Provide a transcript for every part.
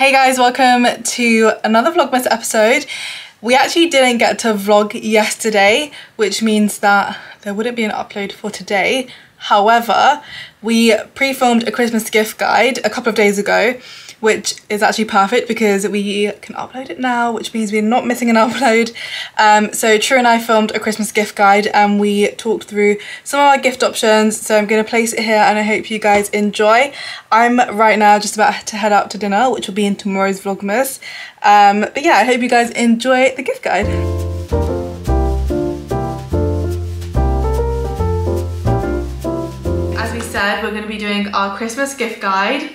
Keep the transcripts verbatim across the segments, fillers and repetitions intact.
Hey guys, welcome to another Vlogmas episode. We actually didn't get to vlog yesterday, which means that there wouldn't be an upload for today. However, we pre-filmed a Christmas gift guide a couple of days ago, which is actually perfect because we can upload it now, which means we're not missing an upload. Um, so True and I filmed a Christmas gift guide and we talked through some of our gift options. So I'm gonna place it here and I hope you guys enjoy. I'm right now just about to head out to dinner, which will be in tomorrow's Vlogmas. Um, but yeah, I hope you guys enjoy the gift guide. Said we're going to be doing our Christmas gift guide.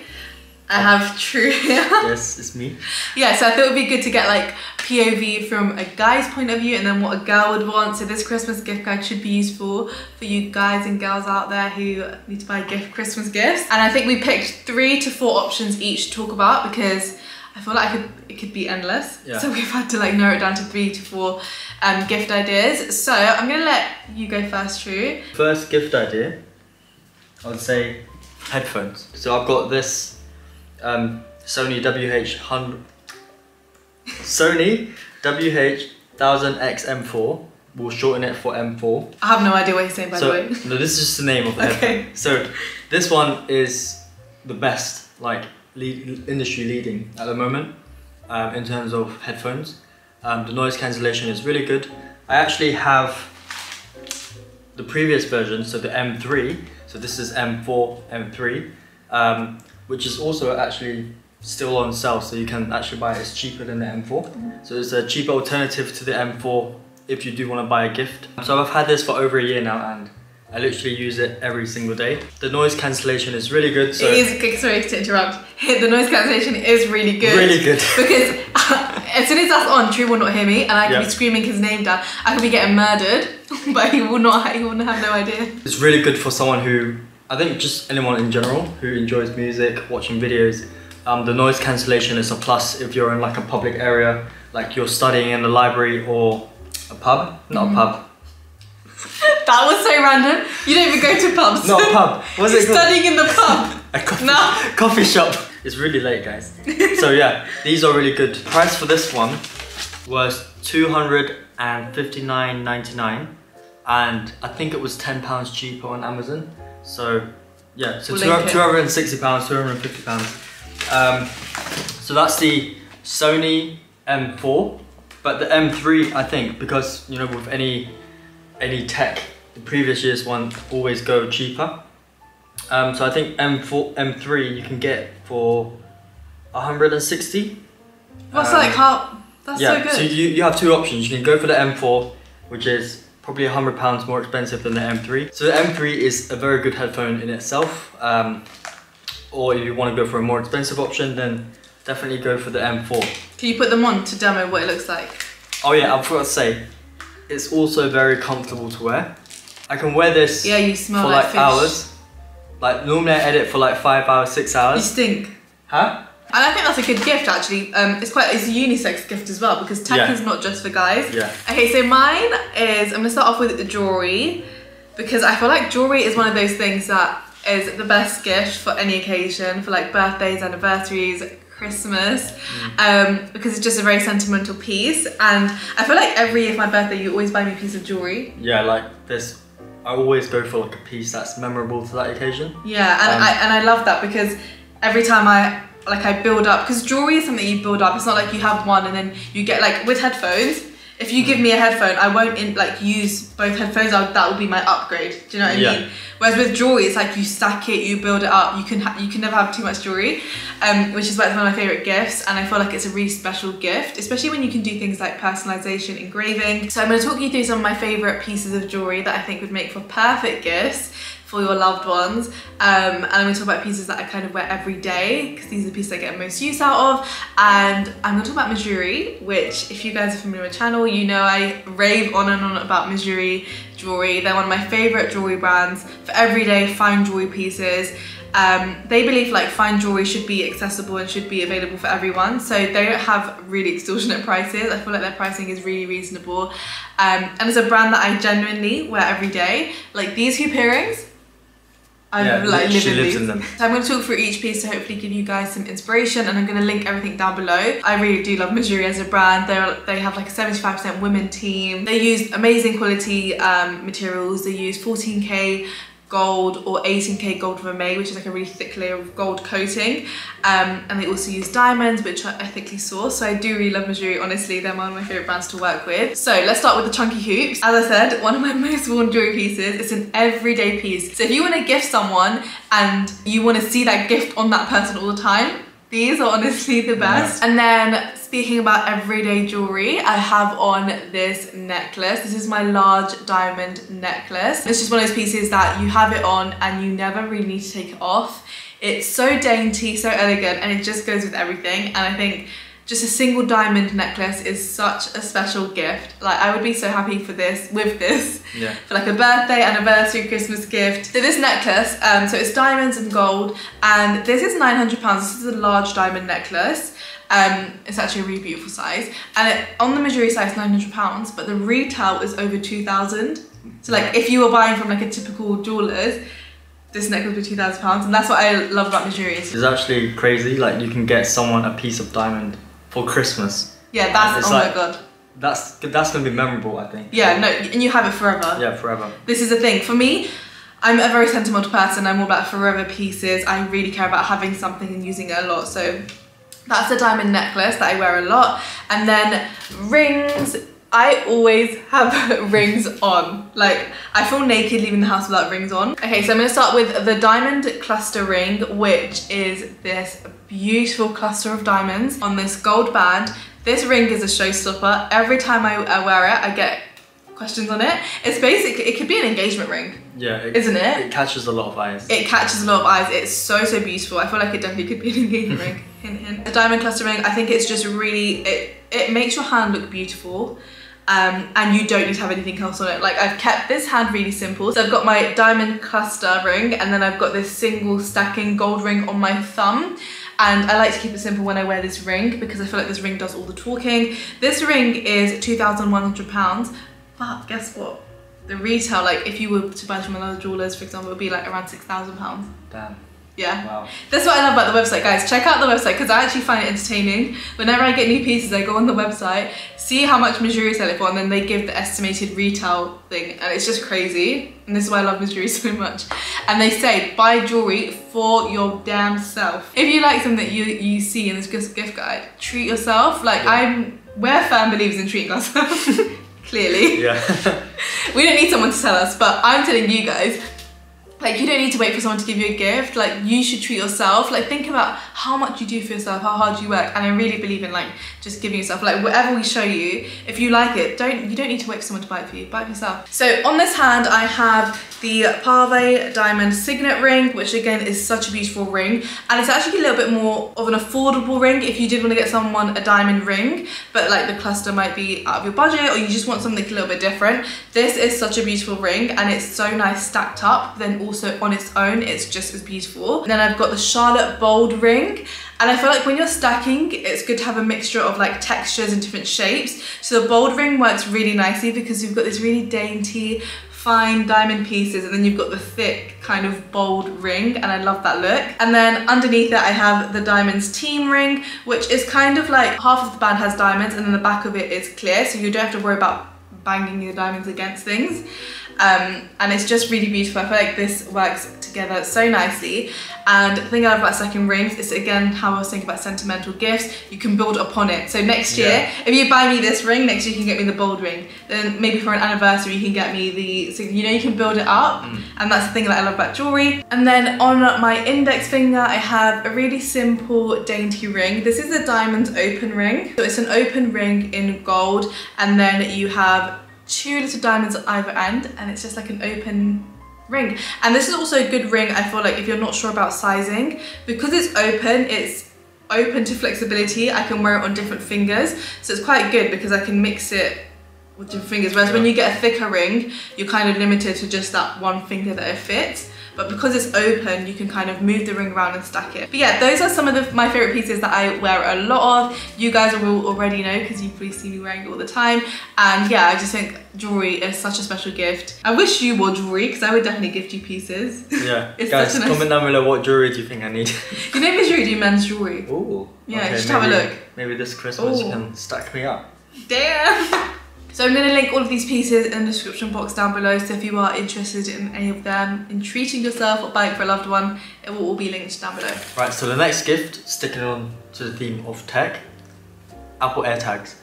I have True here. Yes, it's me. Yeah, so I thought it would be good to get like P O V from a guy's point of view and then what a girl would want. So this Christmas gift guide should be useful for you guys and girls out there who need to buy gift Christmas gifts. And I think we picked three to four options each to talk about because I feel like I could, it could be endless. Yeah. So we've had to like narrow it down to three to four um, gift ideas. So I'm going to let you go first, True. First gift idea. I would say headphones. So I've got this um, Sony W H one hundred Sony W H one thousand X M four. We'll shorten it for M four. I have no idea what he's saying, by so, the way. No, this is just the name of the okay. headphone. So this one is the best, like lead, industry leading at the moment um, in terms of headphones. Um, the noise cancellation is really good. I actually have the previous version, so the M three. So this is M four, M three, um, which is also actually still on sale, so you can actually buy it. It's cheaper than the M four. Mm-hmm. So it's a cheaper alternative to the M four if you do want to buy a gift. So I've had this for over a year now and I literally use it every single day. The noise cancellation is really good. So it is, sorry to interrupt, the noise cancellation is really good. Really good. Because as soon as that's on, True will not hear me and I could yep. be screaming his name down. I could be getting murdered, but he will not, he will have no idea. It's really good for someone who, I think just anyone in general, who enjoys music, watching videos. Um, the noise cancellation is a plus if you're in like a public area, like you're studying in a library or a pub, not mm. a pub. That was so random. You don't even go to pubs. Not a pub. What's it called? Studying in the pub. A coffee, no. coffee shop. It's really late, guys. So yeah, these are really good. The price for this one was two hundred fifty-nine ninety-nine and I think it was ten pounds cheaper on Amazon. So yeah, so we'll two hundred sixty pounds, two hundred fifty pounds. Um, so that's the Sony M four, but the M three, I think, because you know, with any any tech, the previous year's one always go cheaper. Um, so I think M four, M three you can get for one hundred sixty. What's um, like how? That's yeah, so good. So you, you have two options. You can go for the M four, which is probably one hundred pounds more expensive than the M three. So the M three is a very good headphone in itself. Um, or if you want to go for a more expensive option, then definitely go for the M four. Can you put them on to demo what it looks like? Oh yeah, I forgot to say, it's also very comfortable to wear. I can wear this yeah, you smell for like, like hours. Like normally I edit for like five hours, six hours. You stink. Huh? And I think that's a good gift actually. Um, it's quite it's a unisex gift as well because tech yeah. is not just for guys. Yeah. Okay, so mine is, I'm gonna start off with the jewelry because I feel like jewelry is one of those things that is the best gift for any occasion, for like birthdays, anniversaries, Christmas, mm. um, because it's just a very sentimental piece. And I feel like every year for my birthday, you always buy me a piece of jewelry. Yeah, like this, I always go for like a piece that's memorable to that occasion. Yeah, and um, I and I love that because every time I like I build up, because jewelry is something you build up. It's not like you have one and then you get like with headphones. If you mm. give me a headphone, I won't in, like use both headphones. I'll, that will be my upgrade. Do you know what I yeah. mean? Whereas with jewelry, it's like you stack it, you build it up. You can ha you can never have too much jewelry, um, which is why it's one of my favorite gifts. And I feel like it's a really special gift, especially when you can do things like personalization, engraving. So I'm going to talk you through some of my favorite pieces of jewelry that I think would make for perfect gifts for your loved ones. Um, and I'm going to talk about pieces that I kind of wear every day because these are the pieces I get most use out of. And I'm going to talk about Mejuri, which if you guys are familiar with my channel, you know I rave on and on about Mejuri jewelry. They're one of my favorite jewelry brands for everyday fine jewelry pieces. Um, they believe like fine jewelry should be accessible and should be available for everyone. So they don't have really extortionate prices. I feel like their pricing is really reasonable. Um, and it's a brand that I genuinely wear every day. Like these hoop earrings, I'm yeah, like living she lives these. in them. So I'm going to talk through each piece to hopefully give you guys some inspiration, and I'm going to link everything down below. I really do love Mejuri as a brand. They're, they have like a seventy-five percent women team. They use amazing quality um, materials. They use fourteen K gold or eighteen K gold vermeil, which is like a really thick layer of gold coating, um, and they also use diamonds, which are ethically sourced. So I do really love Mejuri, honestly. They're one of my favourite brands to work with. So let's start with the chunky hoops. As I said, one of my most worn jewellery pieces. It's an everyday piece, so if you want to gift someone and you want to see that gift on that person all the time, these are honestly the best. And then speaking about everyday jewellery, I have on this necklace. This is my large diamond necklace. It's just one of those pieces that you have it on and you never really need to take it off. It's so dainty, so elegant, and it just goes with everything. And I think just a single diamond necklace is such a special gift. Like, I would be so happy for this, with this, yeah. for like a birthday, anniversary, Christmas gift. So this necklace, um, so it's diamonds and gold, and this is nine hundred pounds. This is a large diamond necklace. Um, it's actually a really beautiful size. And it, on the Mejuri side, it's nine hundred pounds, but the retail is over two thousand. So like, if you were buying from like a typical jeweller's, this necklace was two thousand pounds, and that's what I love about Mejuri. It's actually crazy. Like, you can get someone a piece of diamond for Christmas. Yeah, that's, oh like, my god. That's, that's gonna be memorable, I think. Yeah, no, and you have it forever. Yeah, forever. This is the thing. For me, I'm a very sentimental person. I'm all about forever pieces. I really care about having something and using it a lot. So that's a diamond necklace that I wear a lot. And then rings. I always have rings on. Like, I feel naked leaving the house without rings on. Okay, so I'm gonna start with the diamond cluster ring, which is this beautiful cluster of diamonds on this gold band. This ring is a showstopper. Every time I, I wear it, I get questions on it. It's basically, it could be an engagement ring. Yeah, it, isn't it? It catches a lot of eyes. It catches a lot of eyes. It's so, so beautiful. I feel like it definitely could be an engagement ring. Hint, hint. A diamond cluster ring, I think it's just really, it, it makes your hand look beautiful. Um, and you don't need to have anything else on it. Like, I've kept this hand really simple. So I've got my diamond cluster ring, and then I've got this single stacking gold ring on my thumb. And I like to keep it simple when I wear this ring, because I feel like this ring does all the talking. This ring is two thousand one hundred pounds, but guess what? The retail, like if you were to buy from another jeweller's, for example, would be like around six thousand pounds. Damn. Yeah. Wow. That's what I love about the website, guys. Check out the website, because I actually find it entertaining. Whenever I get new pieces, I go on the website, see how much Mejuri sell it for, and then they give the estimated retail thing, and it's just crazy. And this is why I love Mejuri so much. And they say, buy jewellery for your damn self. If you like something that you, you see in this gift guide, treat yourself. Like, yeah. I'm, we're firm believers in treating ourselves, clearly. Yeah. We don't need someone to tell us, but I'm telling you guys, like, you don't need to wait for someone to give you a gift. Like, you should treat yourself. Like, think about how much you do for yourself, how hard you work. And I really believe in like just giving yourself, like, whatever we show you, if you like it, don't, you don't need to wait for someone to buy it for you. Buy it for yourself. So on this hand, I have the Parve diamond signet ring, which again is such a beautiful ring, and it's actually a little bit more of an affordable ring if you did want to get someone a diamond ring, but like the cluster might be out of your budget, or you just want something a little bit different. This is such a beautiful ring, and it's so nice stacked up. Then also on its own, it's just as beautiful. And then I've got the Charlotte Bold ring, and I feel like when you're stacking, it's good to have a mixture of like textures and different shapes. So the bold ring works really nicely because you've got this really dainty fine diamond pieces, and then you've got the thick kind of bold ring, and I love that look. And then underneath it I have the diamonds team ring, which is kind of like half of the band has diamonds and then the back of it is clear, so you don't have to worry about banging your diamonds against things. Um, and it's just really beautiful. I feel like this works together so nicely. And the thing I love about second rings is, again, how I was thinking about sentimental gifts, you can build upon it. So next year, yeah. if you buy me this ring, next year you can get me the bold ring. Then maybe for an anniversary you can get me the, so, you know, you can build it up. Mm. And that's the thing that I love about jewellery. And then on my index finger I have a really simple dainty ring. This is a diamond open ring. So it's an open ring in gold, and then you have two little diamonds at either end, and it's just like an open ring. And this is also a good ring, I feel like, if you're not sure about sizing, because it's open, it's open to flexibility. I can wear it on different fingers, so it's quite good because I can mix it with different fingers, whereas yeah. when you get a thicker ring, you're kind of limited to just that one finger that it fits. but because it's open you can kind of move the ring around and stack it. But yeah, those are some of the, my favourite pieces that I wear a lot of. You guys will already know because you probably see me wearing it all the time. And yeah, I just think jewellery is such a special gift. I wish you wore jewellery because I would definitely gift you pieces. Yeah. It's guys, nice... comment down below what jewellery do you think I need. You know Mejuri do men's jewellery. Ooh. Yeah, okay, just maybe, have a look. Maybe this Christmas Ooh. you can stack me up. Damn! So I'm going to link all of these pieces in the description box down below, so if you are interested in any of them, in treating yourself or buying for a loved one, it will all be linked down below. Right, so the next gift, sticking on to the theme of tech, Apple AirTags.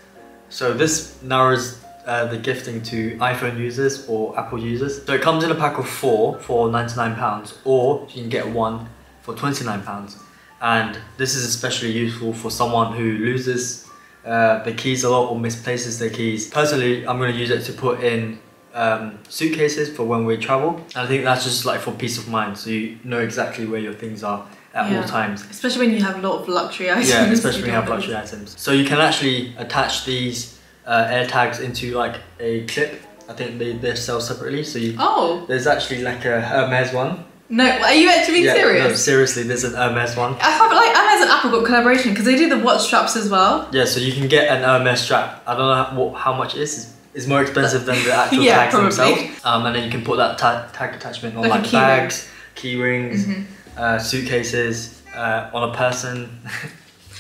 So this narrows uh, the gifting to iPhone users or Apple users. So it comes in a pack of four for ninety-nine pounds, or you can get one for twenty-nine pounds. And this is especially useful for someone who loses Uh, the keys a lot or misplaces their keys. Personally, I'm going to use it to put in um, suitcases for when we travel. And I think that's just like for peace of mind, so you know exactly where your things are at yeah. all times. Especially when you have a lot of luxury items. Yeah, especially when you have luxury items. So you can actually attach these uh, air tags into like a clip. I think they, they sell separately. So you, oh. there's actually like a Hermes one. No, are you meant to be yeah, serious? No, seriously, there's an Hermes one. I have like Hermes and Apple got collaboration because they do the watch straps as well. Yeah, so you can get an Hermes strap. I don't know how, what, how much it is. It's, it's more expensive than the actual yeah, tags probably. themselves. Um, and then you can put that ta tag attachment on like, like key bags, ring. key rings, mm-hmm. uh, suitcases, uh, on a person.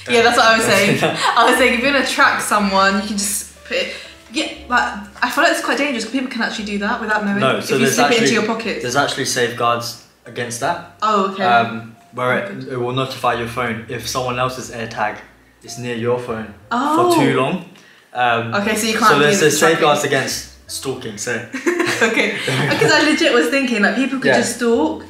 Yeah, that's what I was saying. I was saying if you're gonna track someone, you can just put it. Yeah, but I feel like it's quite dangerous because people can actually do that without knowing. No, so if you slip actually, it into your pocket. There's actually safeguards against that. Oh, okay. Um, where it, it will notify your phone if someone else's AirTag is near your phone oh. for too long. Um, okay, so you can't. So there's a safeguards against stalking. So okay, because I legit was thinking like people could yeah. just stalk.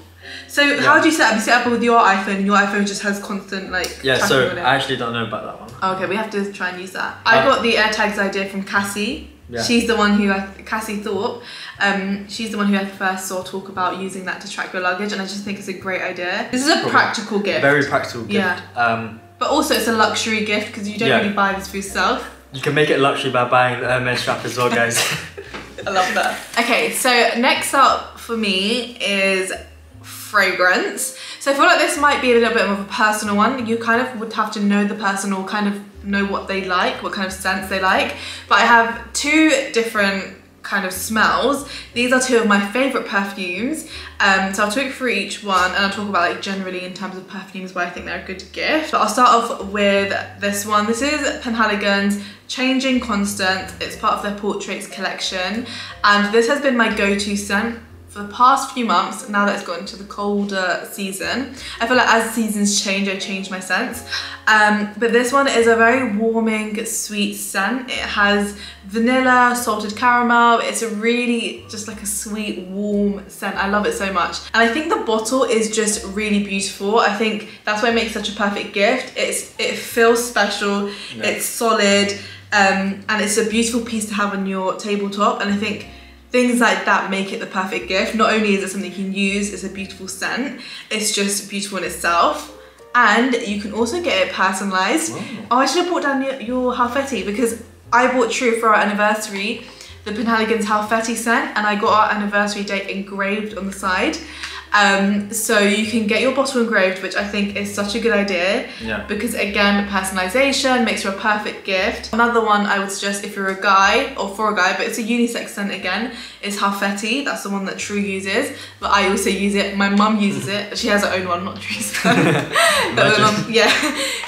So yeah. how do you set up? You set up with your iPhone, and your iPhone just has constant like. Yeah, so on it. I actually don't know about that one. Oh, okay, we have to try and use that. I um, got the AirTags idea from Cassie. Yeah. She's the one who, I, Cassie Thorpe, um, she's the one who I first saw talk about using that to track your luggage, and I just think it's a great idea. This is a Probably practical gift. Very practical gift. Yeah. Um, but also it's a luxury gift because you don't yeah. really buy this for yourself. You can make it luxury by buying the Hermes strap as well, guys. I love that. Okay, so next up for me is fragrance. So I feel like this might be a little bit of a personal one. You kind of would have to know the person or kind of know what they like, what kind of scents they like, but I have two different kind of smells. These are two of my favourite perfumes, um, so I'll talk through each one and I'll talk about like generally in terms of perfumes where I think they're a good gift. But I'll start off with this one. This is Penhaligon's Changing Constance. It's part of their Portraits collection, and this has been my go-to scent for the past few months, now that it's gotten to the colder season. I feel like as seasons change, I change my scents. Um, but this one is a very warming, sweet scent. It has vanilla, salted caramel. It's a really just like a sweet, warm scent. I love it so much. And I think the bottle is just really beautiful. I think that's why it makes such a perfect gift. It's It feels special, yeah. it's solid, um, and it's a beautiful piece to have on your tabletop. And I think things like that make it the perfect gift. Not only is it something you can use, it's a beautiful scent, it's just beautiful in itself, and you can also get it personalised. Wow. Oh, I should have brought down your, your Halfetti, because I bought True for our anniversary the Penhaligon's Halfetti scent, and I got our anniversary date engraved on the side. Um, so you can get your bottle engraved, which I think is such a good idea, yeah. because again, personalisation makes for a perfect gift. Another one I would suggest if you're a guy, or for a guy, but it's a unisex scent again, is Halfetti. That's the one that True uses, but I also use it. My mum uses it. She has her own one, not True's. But my mum, yeah,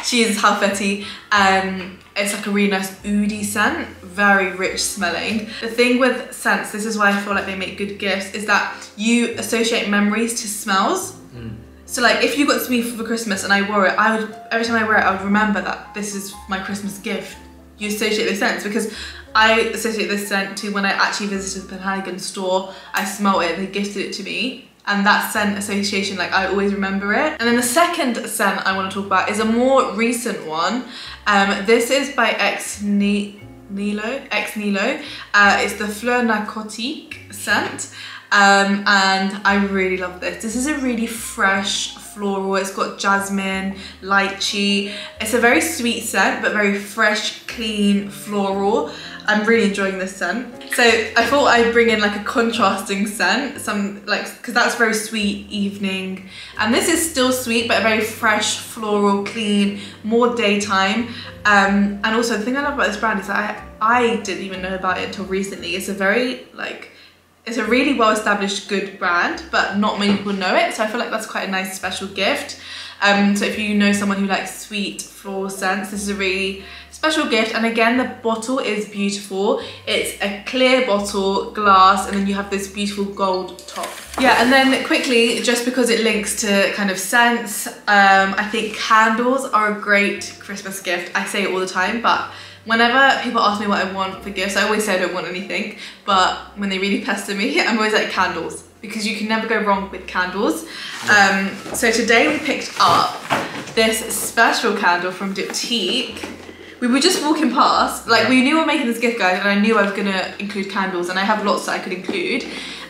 she uses Halfetti. Um, it's like a really nice oudy scent, very rich smelling. The thing with scents, this is why I feel like they make good gifts, is that you associate memories to smells. Mm. So like if you got this me for Christmas and I wore it, I would, every time I wear it, I would remember that this is my Christmas gift. You associate the scents, because I associate this scent to when I actually visited the Penhaligon store, I smelled it, they gifted it to me. And that scent association, like I always remember it. And then the second scent I want to talk about is a more recent one. Um, this is by Ex Nihilo, Ex Nihilo. Uh, it's the Fleur Narcotique scent, um, and I really love this. This is a really fresh floral. It's got jasmine, lychee. It's a very sweet scent, but very fresh, clean, floral. I'm really enjoying this scent. So I thought I'd bring in like a contrasting scent, some like, because that's very sweet evening, and this is still sweet but a very fresh, floral, clean, more daytime. Um, and also the thing I love about this brand is that I, I didn't even know about it until recently. It's a very like, it's a really well-established good brand, but not many people know it, so I feel like that's quite a nice special gift. Um, so if you know someone who likes sweet floral scents, this is a really special gift. And again, the bottle is beautiful. It's a clear bottle, glass, and then you have this beautiful gold top. Yeah, and then quickly, just because it links to kind of scents, um, I think candles are a great Christmas gift. I say it all the time, but whenever people ask me what I want for gifts, I always say I don't want anything, but when they really pester me, I'm always like candles, because you can never go wrong with candles. Um, so today we picked up this special candle from Diptyque. We were just walking past, like we knew we were making this gift guide, and I knew I was gonna include candles, and I have lots that I could include.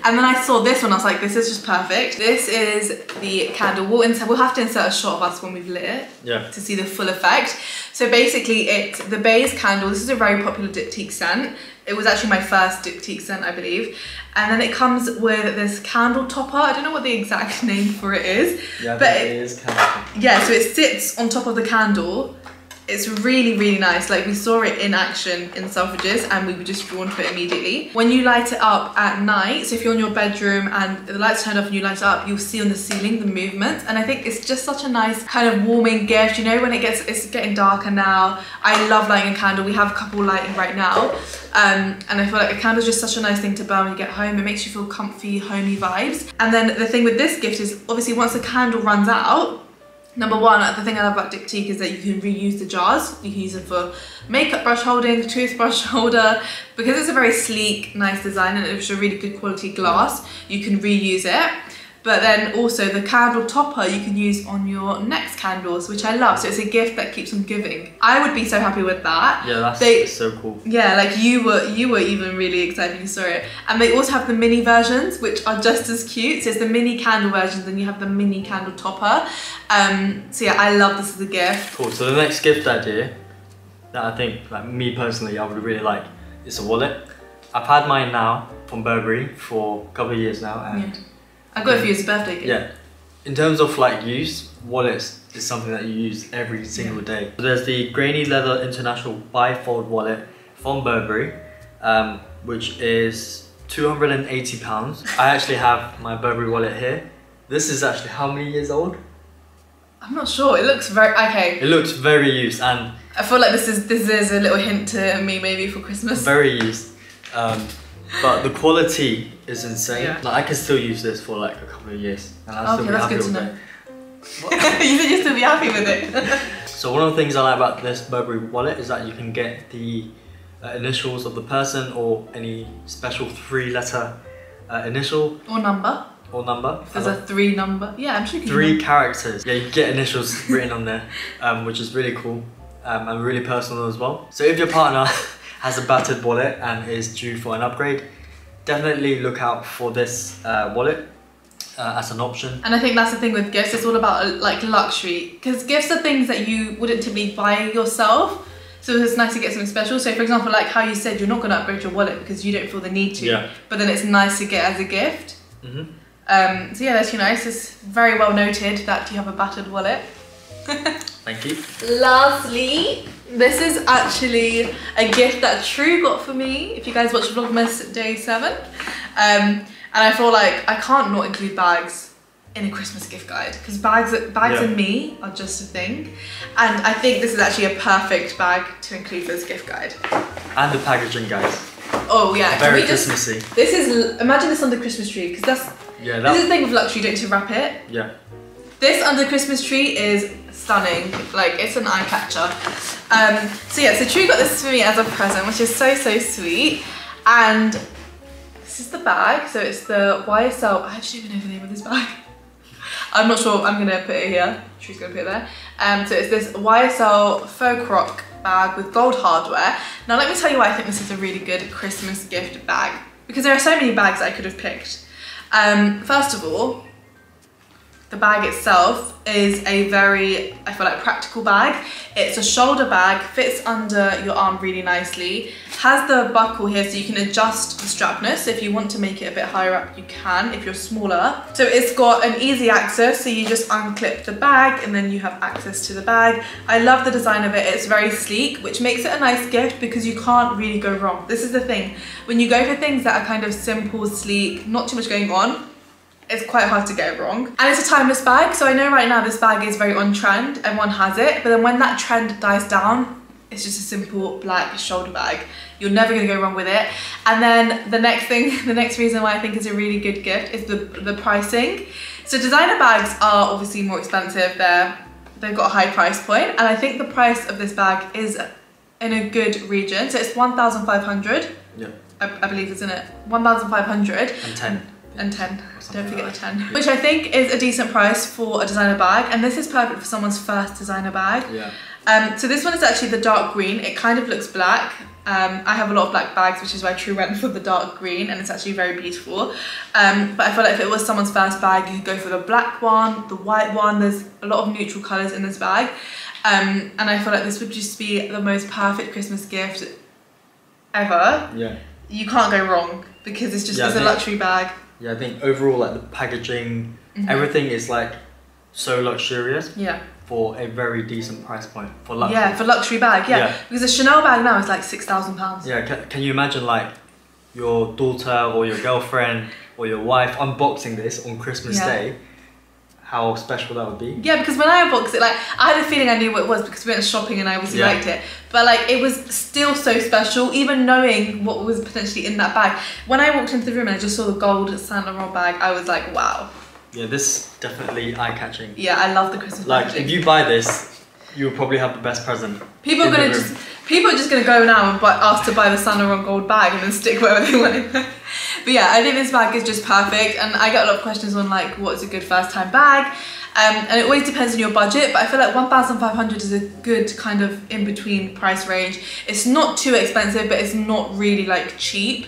And then I saw this one, I was like, this is just perfect. This is the candle. We'll, insert, we'll have to insert a shot of us when we've lit it, yeah, to see the full effect. So basically it's the Baze candle. This is a very popular Diptyque scent. It was actually my first Diptyque scent, I believe. And then it comes with this candle topper. I don't know what the exact name for it is. Yeah, but it is candle. Yeah, so it sits on top of the candle. It's really, really nice. Like, we saw it in action in Selfridges and we were just drawn to it immediately. When you light it up at night, so if you're in your bedroom and the lights turned off and you light it up, you'll see on the ceiling the movement. And I think it's just such a nice kind of warming gift. You know, when it gets, it's getting darker now. I love lighting a candle. We have a couple lighting right now. Um, and I feel like a candle is just such a nice thing to burn when you get home. It makes you feel comfy, homey vibes. And then the thing with this gift is, obviously once the candle runs out, number one, the thing I love about Diptyque is that you can reuse the jars. You can use them for makeup brush holding, toothbrush holder. Because it's a very sleek, nice design and it's a really good quality glass, you can reuse it. But then also the candle topper you can use on your next candles, which I love. So it's a gift that keeps on giving. I would be so happy with that. Yeah, that's they, so cool. Yeah, like you were you were even really excited when you saw it. And they also have the mini versions, which are just as cute. So it's the mini candle versions and you have the mini candle topper. Um, so yeah, I love this as a gift. Cool, so the next gift idea that I think, like me personally, I would really like is a wallet. I've had mine now from Burberry for a couple of years now, and yeah, I got it for you as a birthday gift. Yeah. In terms of like use, wallets is something that you use every single day. So there's the grainy leather international bifold wallet from Burberry, um, which is two hundred and eighty pounds. I actually have my Burberry wallet here. This is actually how many years old? I'm not sure. It looks very okay. It looks very used, and I feel like this is this is a little hint to me maybe for Christmas. Very used. Um, But the quality is insane. Yeah. Like I can still use this for like a couple of years, and I'll still okay, be happy with it. You can still be happy with it. So one of the things I like about this Burberry wallet is that you can get the uh, initials of the person or any special three-letter uh, initial or number. Or number. There's a three number. Yeah, I'm sure. You can three characters. Yeah, you get initials written on there, um, which is really cool um, and really personal as well. So if your partner has a battered wallet and is due for an upgrade, definitely look out for this uh, wallet uh, as an option. And I think that's the thing with gifts, it's all about like luxury, because gifts are things that you wouldn't typically buy yourself, so it's nice to get something special. So for example, like how you said, you're not going to upgrade your wallet because you don't feel the need to, yeah, but then it's nice to get as a gift. Mm-hmm. um, so yeah, that's, you know, it's very well noted that you have a battered wallet. Thank you. Lastly, this is actually a gift that True got for me, if you guys watch Vlogmas day seven. Um, and I feel like I can't not include bags in a Christmas gift guide, because bags, bags yeah, and me are just a thing. And I think this is actually a perfect bag to include for this gift guide. And the packaging, guys. Oh yeah. Very Christmassy. Just, this is, imagine this under the Christmas tree, because that's, yeah, that, this is the thing with luxury, don't you wrap it? Yeah. This under the Christmas tree is stunning, like it's an eye catcher. Um, so yeah, so True got this for me as a present, which is so, so sweet. And this is the bag, so it's the Y S L, I actually don't even know the name of this bag. I'm not sure, I'm gonna put it here. True's gonna put it there. Um, so it's this Y S L faux croc bag with gold hardware. Now let me tell you why I think this is a really good Christmas gift bag, because there are so many bags I could have picked. Um, first of all, the bag itself is a very, I feel like, practical bag. It's a shoulder bag, fits under your arm really nicely, has the buckle here so you can adjust the strapness. If you want to make it a bit higher up, you can if you're smaller. So it's got an easy access, so you just unclip the bag and then you have access to the bag. I love the design of it. It's very sleek, which makes it a nice gift because you can't really go wrong. This is the thing. When you go for things that are kind of simple, sleek, not too much going on, it's quite hard to get it wrong. And it's a timeless bag. So I know right now this bag is very on trend, everyone has it, but then when that trend dies down, it's just a simple black shoulder bag. You're never gonna go wrong with it. And then the next thing, the next reason why I think it's a really good gift is the, the pricing. So designer bags are obviously more expensive. They're, they've got a high price point. And I think the price of this bag is in a good region. So it's one thousand five hundred. Yeah. I, I believe, isn't it? one thousand five hundred. And ten. And ten, don't forget the ten. Which I think is a decent price for a designer bag, and this is perfect for someone's first designer bag. Yeah. Um, so this one is actually the dark green. It kind of looks black. Um, I have a lot of black bags, which is why True went for the dark green, and it's actually very beautiful. Um, but I feel like if it was someone's first bag, you could go for the black one, the white one. There's a lot of neutral colors in this bag. Um, and I feel like this would just be the most perfect Christmas gift ever. Yeah. You can't go wrong because it's just yeah, it's a luxury bag. Yeah, I think overall, like the packaging, mm-hmm. everything is like so luxurious. Yeah. For a very decent price point for luxury. Yeah, for luxury bag. Yeah, yeah. Because a Chanel bag now is like six thousand pounds. Yeah. Can, can you imagine like your daughter or your girlfriend or your wife unboxing this on Christmas yeah. Day? How special that would be. Yeah, because when I unboxed it, like I had a feeling I knew what it was because we went shopping and I obviously yeah. liked it. But like it was still so special, even knowing what was potentially in that bag. When I walked into the room and I just saw the gold Saint Laurent bag, I was like, wow. Yeah, this definitely eye-catching. Yeah, I love the Christmas Like, packaging. If you buy this, you'll probably have the best present. People are gonna just people are just gonna go now and buy, ask to buy the Saint Laurent gold bag and then stick wherever they want it. But yeah, I think this bag is just perfect, and I get a lot of questions on like what's a good first time bag, um, and it always depends on your budget, but I feel like one thousand five hundred is a good kind of in between price range. It's not too expensive, but it's not really like cheap.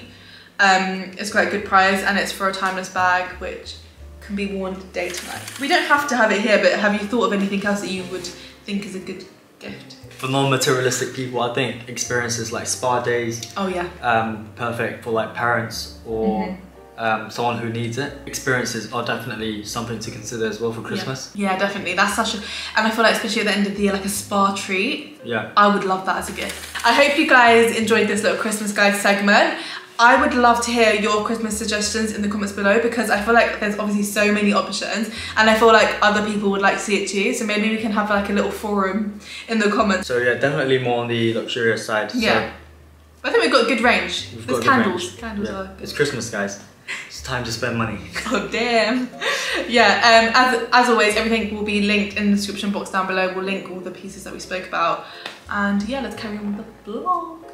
Um, it's quite a good price, and it's for a timeless bag which can be worn day to night. We don't have to have it here, but have you thought of anything else that you would think is a good gift? For non-materialistic people, I think experiences like spa days. Oh yeah. Um, perfect for like parents or mm-hmm. um, someone who needs it. Experiences are definitely something to consider as well for Christmas. Yeah, yeah, definitely. That's such a, and I feel like especially at the end of the year, like a spa treat. Yeah. I would love that as a gift. I hope you guys enjoyed this little Christmas guide segment. I would love to hear your Christmas suggestions in the comments below because I feel like there's obviously so many options and I feel like other people would like to see it too. So maybe we can have like a little forum in the comments. So yeah, definitely more on the luxurious side. Yeah. So I think we've got a good range. We've there's got candles. Range. Candles yeah. are good. It's Christmas, guys. It's time to spend money. Oh damn. Yeah, um, as, as always, everything will be linked in the description box down below. We'll link all the pieces that we spoke about. And yeah, let's carry on with the vlog.